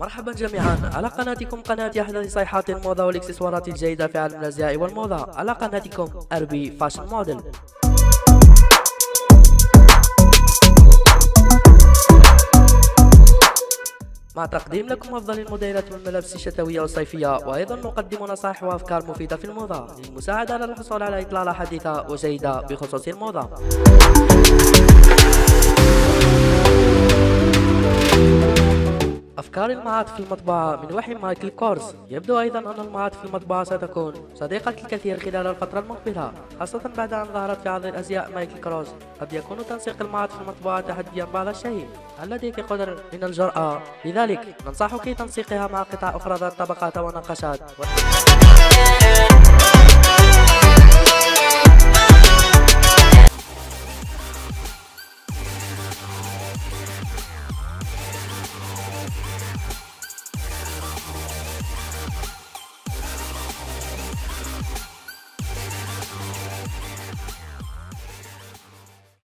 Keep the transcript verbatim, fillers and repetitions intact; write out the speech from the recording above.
مرحبا جميعا على قناتكم قناة أحدث صيحات الموضة والاكسسوارات الجيدة في عالم الازياء والموضة على قناتكم آر بي Fashion Model. مع تقديم لكم أفضل الموديلات والملابس الشتوية والصيفية، وأيضا نقدم نصائح وأفكار مفيدة في الموضة للمساعدة على الحصول على إطلالة حديثة وجيدة بخصوص الموضة. أفكار المعاط في المطبعة من وحي مايكل كورس. يبدو أيضا أن المعاط في المطبعة ستكون صديقة الكثير خلال الفترة المقبلة، خاصة بعد أن ظهرت في عرض الأزياء مايكل كورس. قد يكون تنسيق المعاط في المطبعة تحديا بعض الشيء، هل لديك قدر من الجرأة؟ لذلك ننصحك تنسيقها مع قطع أخرى ذات طبقات ونقشات.